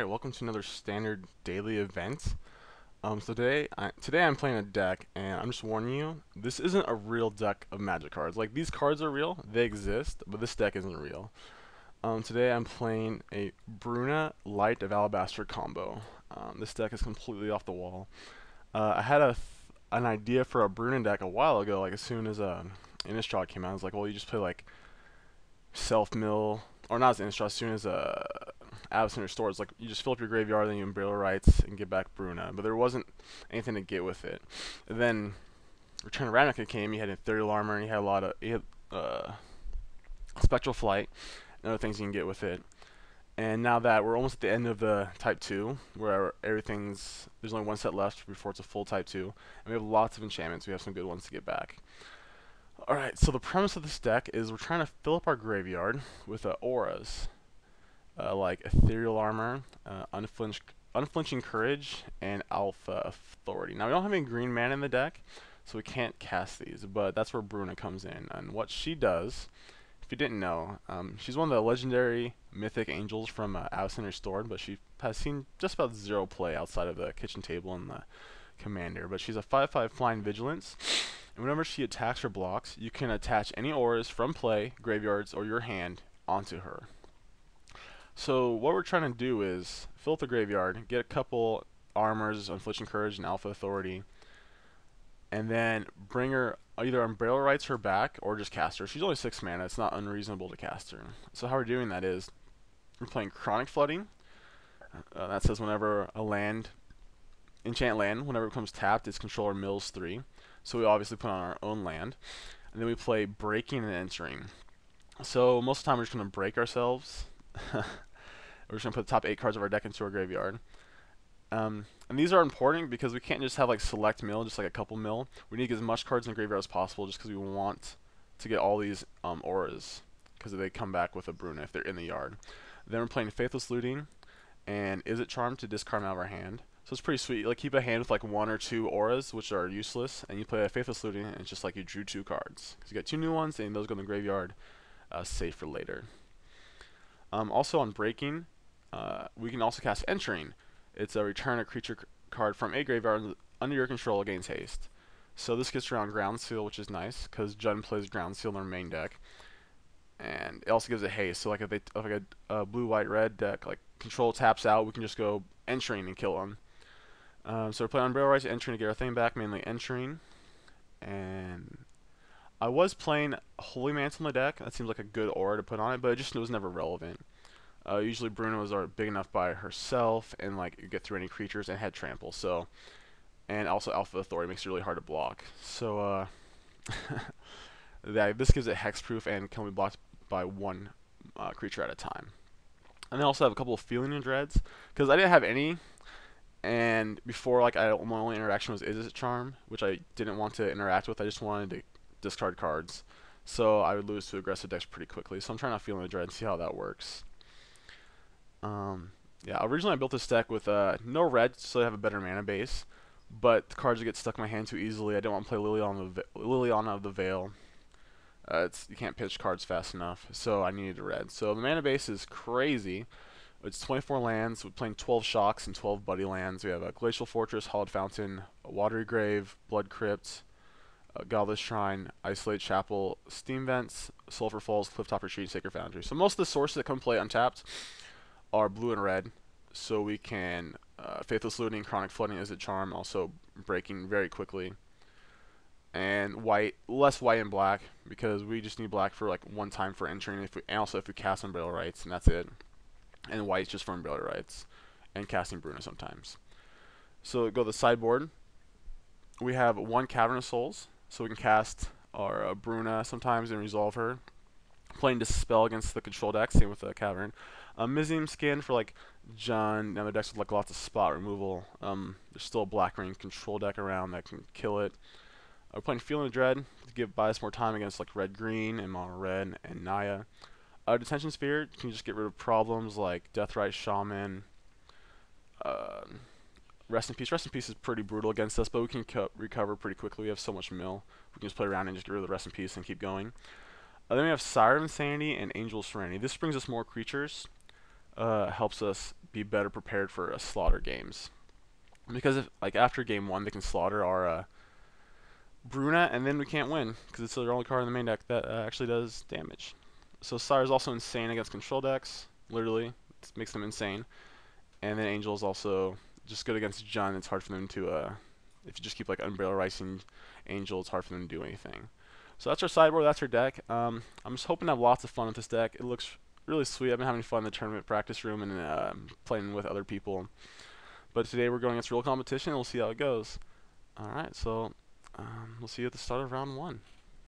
Alright, welcome to another standard daily event. So today I'm playing a deck, and I'm just warning you, this isn't a real deck of Magic cards. Like, these cards are real, they exist, but this deck isn't real. Today I'm playing a Bruna Light of Alabaster combo. This deck is completely off the wall. I had an idea for a Bruna deck a while ago, like as soon as Innistrad came out. I was like, well, you just play like self-mill, or not as Innistrad, as soon as Absent Restores, like you just fill up your graveyard, then you Umbrella Rights and get back Bruna, but there wasn't anything to get with it. And then Return of Ravnica came, you had Ethereal Armor, and you had a lot of Spectral Flight and other things you can get with it. And now that we're almost at the end of the Type 2, where there's only one set left before it's a full Type 2, and we have lots of enchantments, we have some good ones to get back. Alright, so the premise of this deck is we're trying to fill up our graveyard with auras. Like Ethereal Armor, Unflinching Courage, and Alpha Authority. Now, we don't have any green mana in the deck, so we can't cast these, but that's where Bruna comes in. And what she does, if you didn't know, she's one of the legendary mythic angels from Avacyn Restored, but she has seen just about zero play outside of the kitchen table and the commander. But she's a 5/5 flying vigilance, and whenever she attacks or blocks, you can attach any auras from play, graveyards, or your hand onto her. So what we're trying to do is fill up the graveyard, get a couple armors, Unflinching Courage and Alpha Authority, and then bring her, either Umbrella Rights her back or just cast her. She's only 6 mana, it's not unreasonable to cast her. So how we're doing that is we're playing Chronic Flooding. That says whenever a land, enchant land, whenever it becomes tapped, its controller mills 3. So we obviously put on our own land. And then we play Breaking and Entering. So most of the time we're just going to break ourselves. We're just going to put the top 8 cards of our deck into our graveyard. And these are important because we can't just have like select mill, just like a couple mill. We need to get as much cards in the graveyard as possible just because we want to get all these auras because they come back with a Bruna if they're in the yard. Then we're playing Faithless Looting and Izzet Charm to discard them out of our hand. So it's pretty sweet. You, like, keep a hand with like 1 or 2 auras which are useless, and you play a Faithless Looting and it's just like you drew 2 cards. Because you got 2 new ones and those go in the graveyard safe for later. Also on Breaking, we can also cast Entering. It's a return a creature card from a graveyard under your control gains haste. So this gets around Ground Seal, which is nice because Jun plays Ground Seal in their main deck, and it also gives it haste. So like if a blue white red deck like control taps out, we can just go Entering and kill them. So we're playing Umbrella Rights, Entering to get our thing back, mainly Entering, and I was playing Holy Mantle in the deck. That seemed like a good aura to put on it, but it just was never relevant. Usually Bruna was big enough by herself, and like you get through any creatures and had trample. So, and also Alpha Authority makes it really hard to block. So this gives it hexproof and can be blocked by 1 creature at a time. And then also have a couple of Feeling and Dreads because I didn't have any. And before, like my only interaction was Izzet Charm, which I didn't want to interact with. I just wanted to discard cards, so I would lose to aggressive decks pretty quickly. So I'm trying to Feeling the Dread and see how that works. Yeah, originally I built this deck with no red, so I have a better mana base, but the cards would get stuck in my hand too easily. I didn't want to play Liliana of the Veil. You can't pitch cards fast enough, so I needed a red. So the mana base is crazy. It's 24 lands. We're playing 12 shocks and 12 buddy lands. We have a Glacial Fortress, Hallowed Fountain, a Watery Grave, Blood Crypt, Godless Shrine, Isolated Chapel, Steam Vents, Sulphur Falls, Clifftop Retreat, Sacred Foundry. So most of the sources that come play untapped are blue and red, so we can Faithless Looting, Chronic Flooding, Izzet Charm, also Breaking very quickly. And white, less white and black, because we just need black for like 1 time for Entering, and also if we cast Unburial Rites, and that's it. And white's just for Unburial Rites, and casting Bruna sometimes. So go to the sideboard. We have 1 Cavern of Souls, so we can cast our Bruna sometimes and resolve her. Playing Dispel against the control deck, same with the Cavern. Mizium Skin for like Jun, other decks with like lots of spot removal. There's still a black ring control deck around that can kill it. We're playing Feeling the Dread to give bias more time against like red green and mono red and Naya. Detention Sphere can just get rid of problems like Deathrite Shaman. Rest in Peace. Rest in Peace is pretty brutal against us, but we can recover pretty quickly. We have so much mill. We can just play around and just get rid of the Rest in Peace and keep going. Then we have Sire of Insanity and Angel Serenity. This brings us more creatures. helps us be better prepared for slaughter games. Because if, like, after game one, they can slaughter our Bruna, and then we can't win, because it's their only card in the main deck that actually does damage. So Sire is also insane against control decks, literally. It makes them insane. And then Angel is also just good against Jund. It's hard for them to, if you just keep, like, Unburial Rites and Angel, it's hard for them to do anything. So that's our sideboard, that's our deck. I'm just hoping to have lots of fun with this deck. It looks really sweet. I've been having fun in the tournament practice room and playing with other people. But today we're going against real competition, and we'll see how it goes. Alright, so we'll see you at the start of round 1.